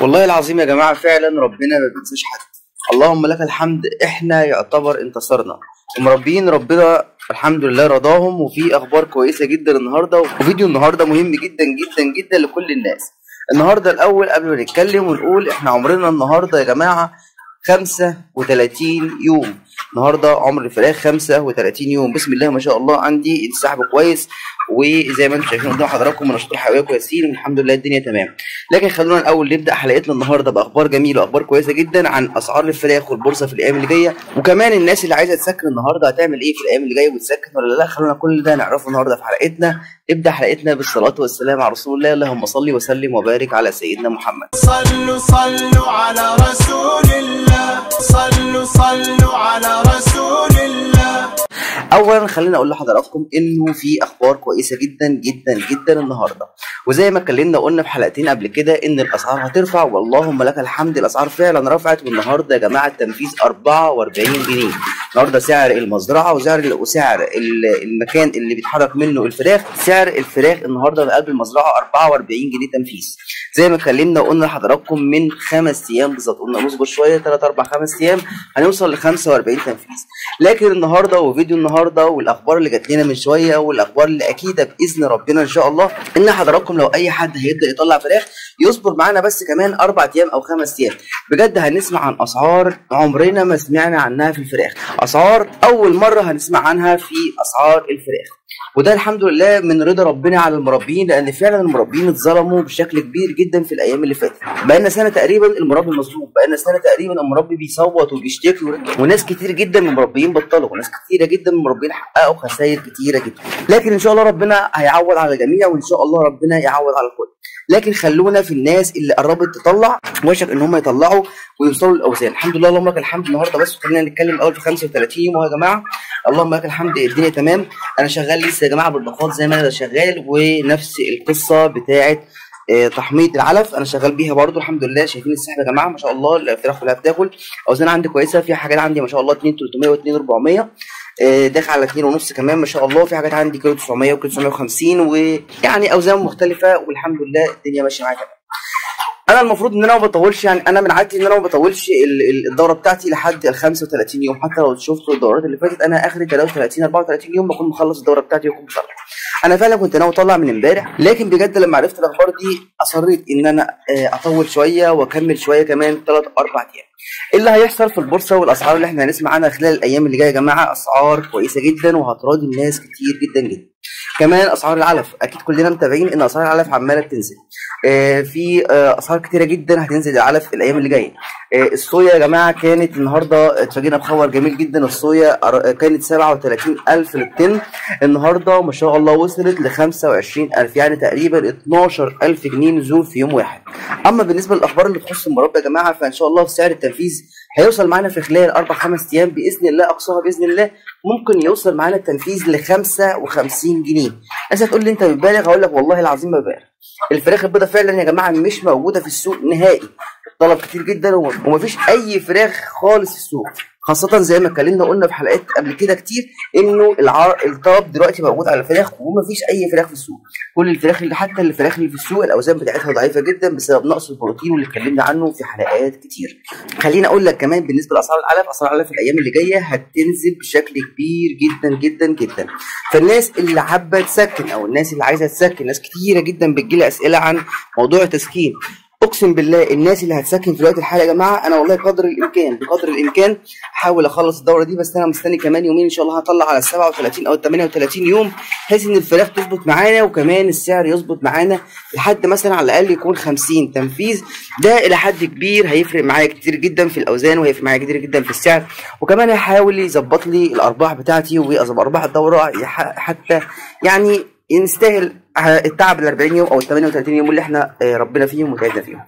والله العظيم يا جماعه فعلا ربنا ما بينساش حد. اللهم لك الحمد، احنا يعتبر انتصرنا. مربيين ربنا الحمد لله رضاهم، وفي اخبار كويسه جدا النهارده، وفيديو النهارده مهم جدا جدا جدا لكل الناس. النهارده الاول قبل ما نتكلم ونقول احنا عمرنا النهارده يا جماعه 35 يوم، النهارده عمر الفراخ 35 يوم. بسم الله ما شاء الله، عندي السحب كويس، وزي ما انتم شايفين قدام حضراتكم منشطات حيويه كويسين، الحمد لله الدنيا تمام. لكن خلونا الاول نبدا حلقتنا النهارده باخبار جميله، اخبار كويسه جدا عن اسعار الفراخ والبورصه في الايام اللي جايه، وكمان الناس اللي عايزه تسكن النهارده هتعمل ايه في الايام اللي جايه، وتسكن ولا لا. خلونا كل ده نعرفه النهارده في حلقتنا. نبدا حلقتنا بالصلاه والسلام على رسول الله. اللهم صل وسلم وبارك على سيدنا محمد. صلوا على رسول الله، صلوا على رسول الله. اولا خلينا اقول لحضراتكم انه في اخبار كويسه جدا جدا جدا النهارده، وزي ما اتكلمنا وقلنا في حلقتين قبل كده ان الاسعار هترفع، واللهم لك الحمد الاسعار فعلا رفعت. والنهارده يا جماعه التنفيذ 44 جنيه، النهارده سعر المزرعه وسعر المكان اللي بيتحرك منه الفراخ. سعر الفراخ النهارده من قلب المزرعه 44 جنيه تنفيذ، زي ما اتكلمنا وقلنا لحضراتكم من 5 ايام بالظبط، قلنا نصبر شويه 3 4 5 ايام هنوصل ل 45 تنفيذ. لكن النهارده وفيديو النهارده والاخبار اللي جات لنا من شويه، والاخبار اللي اكيده باذن ربنا ان شاء الله ان حضراتكم لو اي حد هيبدا يطلع فراخ يصبر معانا بس كمان 4 ايام او 5 ايام، بجد هنسمع عن اسعار عمرنا ما سمعنا عنها في الفراخ، اسعار اول مره هنسمع عنها في اسعار الفراخ. وده الحمد لله من رضا ربنا على المربيين، لان فعلا المربيين اتظلموا بشكل كبير جدا في الايام اللي فاتت. بقالنا سنه تقريبا المربي مظلوم، بقالنا سنه تقريبا المربي بيصوت وبيشتكي، وناس كتير جدا من المربيين بطلوا، وناس كتيره جدا من المربيين حققوا خسائر كتيره جدا. لكن ان شاء الله ربنا هيعوض على الجميع، وان شاء الله ربنا يعوض على الكل. لكن خلونا في الناس اللي قربت تطلع وشك ان هم يطلعوا ويوصلوا للاوزان. الحمد لله اللهم لك الحمد النهارده. بس خلينا نتكلم الاول في 35 يوم يا جماعه. اللهم لك الحمد الدنيا تمام. انا شغال لسه يا جماعه بالضغط زي ما انا شغال، ونفس القصه بتاعه تحميض العلف انا شغال بيها برده الحمد لله. شايفين السحب يا جماعه ما شاء الله، الفراخ كلها بتاكل، اوزان عندي كويسه، في حاجات عندي ما شاء الله 2300 و2400 داخل على 2.5 كمان ما شاء الله، في حاجات عندي كيلو 900 وكيلو 950، ويعني اوزان مختلفه والحمد لله الدنيا ماشيه معايا تمام. انا المفروض ان انا ما بطولش، يعني انا من عادتي ان انا ما بطولش الدوره بتاعتي لحد ال 35 يوم، حتى لو شفتوا الدورات اللي فاتت انا اخري 33 34 يوم بكون مخلص الدوره بتاعتي واكون مطلع. انا فعلا كنت ناوي اطلع من امبارح، لكن بجد لما عرفت الاخبار دي اصريت ان انا اطول شويه واكمل شويه كمان 3 4 ايام. اللي هيحصل في البورصه والاسعار اللي احنا هنسمع عنها خلال الايام اللي جايه يا جماعه اسعار كويسه جدا وهتراضي الناس كتير جدا جدا. كمان اسعار العلف اكيد كلنا متابعين ان اسعار العلف عماله بتنزل، في اسعار كتيره جدا هتنزل العلف الايام اللي جايه. الصويا يا جماعه كانت النهارده اتفاجئنا بخبر جميل جدا، الصويا كانت 37000 للطن، النهارده ما شاء الله وصلت ل 25000، يعني تقريبا 12000 جنيه نزول في يوم واحد. اما بالنسبه للاخبار اللي تخص المربى يا جماعه فان شاء الله في سعر التنفيذ هيوصل معانا في خلال 4 5 ايام باذن الله، اقصاها باذن الله ممكن يوصل معانا التنفيذ ل 55 جنيه. الناس هتقول لي انت بتبالغ، هقول لك والله العظيم ما ببالغ. الفراخ البيضاء فعلا يا جماعه مش موجوده في السوق نهائي، طلب كتير جدا ومفيش اي فراخ خالص في السوق، خاصه زي ما اتكلمنا قلنا في حلقات قبل كده كتير انه الطلب دلوقتي موجود على الفراخ ومفيش اي فراخ في السوق. كل الفراخ اللي حتى الفراخ اللي في السوق الاوزان بتاعتها ضعيفه جدا بسبب نقص البروتين واللي اتكلمنا عنه في حلقات كتير. خليني اقول لك كمان بالنسبه لاسعار العلف، اسعار العلف الايام اللي جايه هتنزل بشكل كبير جدا جدا جدا. فالناس اللي حابه تسكن او الناس اللي عايزه تسكن، ناس كتيره جدا بتجيلي اسئله عن موضوع التسكين. اقسم بالله الناس اللي هتسكن في الوقت الحالي يا جماعه انا والله قدر الامكان بقدر الامكان هحاول اخلص الدوره دي، بس انا مستني كمان يومين ان شاء الله هطلع على 37 او 38 يوم بحيث ان الفراخ تظبط معانا وكمان السعر يظبط معانا لحد مثلا على الاقل يكون 50 تنفيذ. ده الى حد كبير هيفرق معايا كتير جدا في الاوزان، وهيفرق معايا كتير جدا في السعر، وكمان هيحاول يظبط لي الارباح بتاعتي وارباح الدوره حتى يعني يستاهل التعب ال 40 يوم او ال 38 يوم اللي احنا ربنا فيهم وتعبنا فيهم.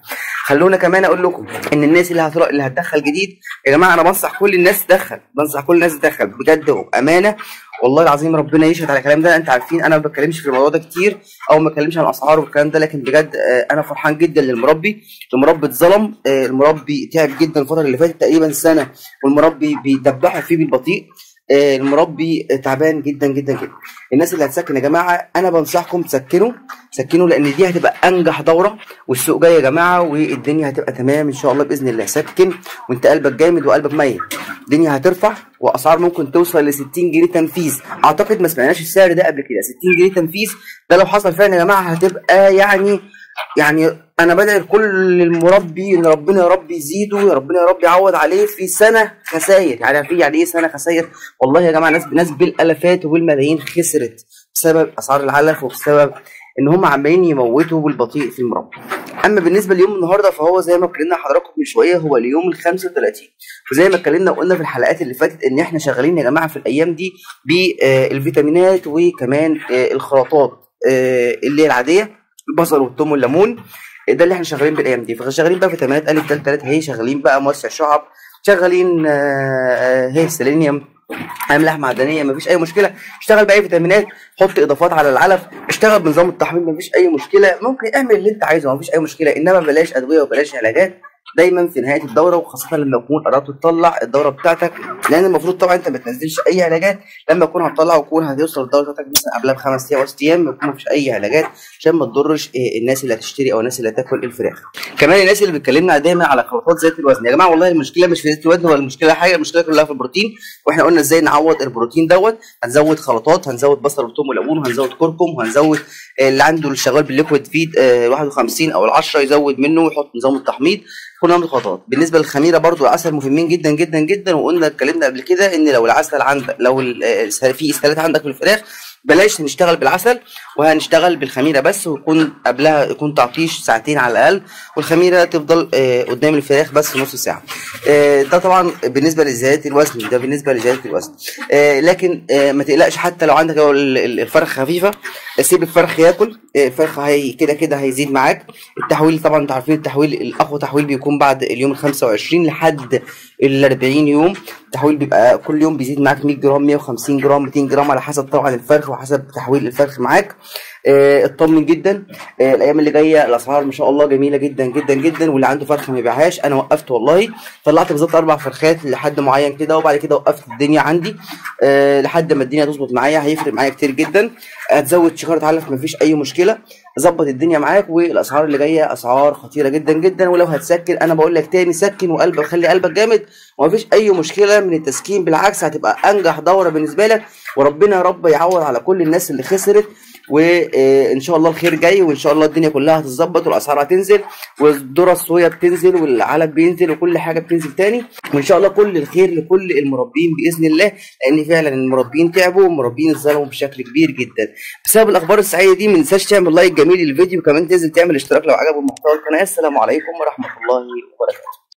خلونا كمان اقول لكم ان الناس اللي هتدخل جديد يا جماعه انا بنصح كل الناس تدخل، بنصح كل الناس تدخل بجد وبامانه والله العظيم ربنا يشهد على الكلام ده. انت عارفين انا ما بتكلمش في الموضوع ده كتير او ما بتكلمش عن الاسعار والكلام ده، لكن بجد انا فرحان جدا للمربي. المربي اتظلم، المربي تعب جدا الفتره اللي فاتت تقريبا سنه والمربي بيدبحوا فيه بالبطيء. المربي تعبان جدا جدا جدا. الناس اللي هتسكن يا جماعه انا بنصحكم سكنوا لان دي هتبقى انجح دوره، والسوق جاي يا جماعه والدنيا هتبقى تمام ان شاء الله باذن الله. سكن وانت قلبك جامد وقلبك ميت، الدنيا هترفع واسعار ممكن توصل ل 60 جنيه تنفيذ. اعتقد ما سمعناش السعر ده قبل كده، 60 جنيه تنفيذ ده لو حصل فعلا يا جماعه هتبقى يعني انا بدعي لكل المربي ان ربنا يا رب يزيده، يا ربنا يا رب يعوض عليه في سنه خسائر. يعني ايه سنه خسائر؟ والله يا جماعه ناس بالالافات وبالملايين خسرت بسبب اسعار العلف وبسبب ان هم عمالين يموتوا بالبطيء في المربى. اما بالنسبه ليوم النهارده فهو زي ما اتكلمنا حضراتكم من شويه هو اليوم ال 35، وزي ما اتكلمنا وقلنا في الحلقات اللي فاتت ان احنا شغالين يا جماعه في الايام دي بالفيتامينات وكمان الخلطات اللي هي العاديه البصل والثوم والليمون، ده اللي احنا شغالين بالايام دي. فشغالين بقى فيتامينات ا د ث هي، شغالين بقى موسع شعب، شغالين هي سيلينيوم، املاح معدنيه، مفيش اي مشكله. اشتغل باي فيتامينات، حط اضافات على العلف، اشتغل بنظام التحميل مفيش اي مشكله، ممكن اعمل اللي انت عايزه مفيش اي مشكله، انما بلاش ادويه وبلاش علاجات دايما في نهايه الدوره، وخاصه لما تكون قررت تطلع الدوره بتاعتك، لان المفروض طبعا انت ما تنزلش اي علاجات لما تكون هتطلع وتكون هتوصل الدوره بتاعتك مثلا قبلها ب5 ايام او 6 ايام، ما يكون مفيش اي علاجات عشان ما تضرش الناس اللي هتشتري او الناس اللي هتاكل الفراخ. كمان الناس اللي بتكلمنا دايما على خلطات زيت الوزن، يا جماعه والله المشكله مش في زيت الوزن ولا المشكله حاجه، المشكله كلها في البروتين، واحنا قلنا ازاي نعوض البروتين دوت. هنزود خلطات، هنزود بصل وثوم وليمون، وهنزود كركم، وهنزود اللي عنده الشغال بالليكويد فيد 51 او ال10 يزود منه ويحط نظام التحميض، كنا من الخطوات. بالنسبه للخميره برضو العسل مهمين جدا جدا جدا، وقلنا اتكلمنا قبل كده ان لو العسل عندك، لو في اسهالات عندك في الفراخ بلاش نشتغل بالعسل وهنشتغل بالخميره بس، ويكون قبلها يكون تعطيش ساعتين على الاقل، والخميره تفضل قدام الفراخ بس نص ساعه. ده طبعا بالنسبه لزياده الوزن، ده بالنسبه لزياده الوزن. لكن ما تقلقش، حتى لو عندك الفرخ خفيفه سيب الفرخ ياكل، الفرخ هي كده كده هيزيد معاك. التحويل طبعا انتوا عارفين التحويل الاقوى تحويل بيكون بعد اليوم ال25 لحد ال40 يوم، التحويل بيبقى كل يوم بيزيد معاك 100 جرام 150 جرام 200 جرام على حسب طبعا الفرخ وحسب تحويل الفرخ معاك. اطمن جدا، الايام اللي جايه الاسعار ما شاء الله جميله جدا جدا جدا، واللي عنده فرخ ما يبيعهاش. انا وقفت والله طلعت بالظبط 4 فرخات لحد معين كده، وبعد كده وقفت الدنيا عندي لحد ما الدنيا تظبط معايا، هيفرق معايا كتير جدا. هتزود شكاره علف مفيش اي مشكله، ظبط الدنيا معاك، والاسعار اللي جايه اسعار خطيره جدا جدا. ولو هتسكن انا بقول لك تاني سكن وقلبك، خلي قلبك جامد ومفيش اي مشكله من التسكين، بالعكس هتبقى انجح دوره بالنسبه لك، وربنا يا رب يعوض على كل الناس اللي خسرت، وان شاء الله الخير جاي، وان شاء الله الدنيا كلها هتتظبط، والاسعار هتنزل، والذره الصويا بتنزل، والعلف بينزل، وكل حاجه بتنزل تاني، وان شاء الله كل الخير لكل المربين باذن الله، لان فعلا المربين تعبوا والمربين اتظلموا بشكل كبير جدا بسبب الاخبار السعيده دي. ما تنساش تعمل لايك جميل للفيديو، وكمان تنزل تعمل اشتراك لو عجبك محتوى القناه. السلام عليكم ورحمه الله وبركاته.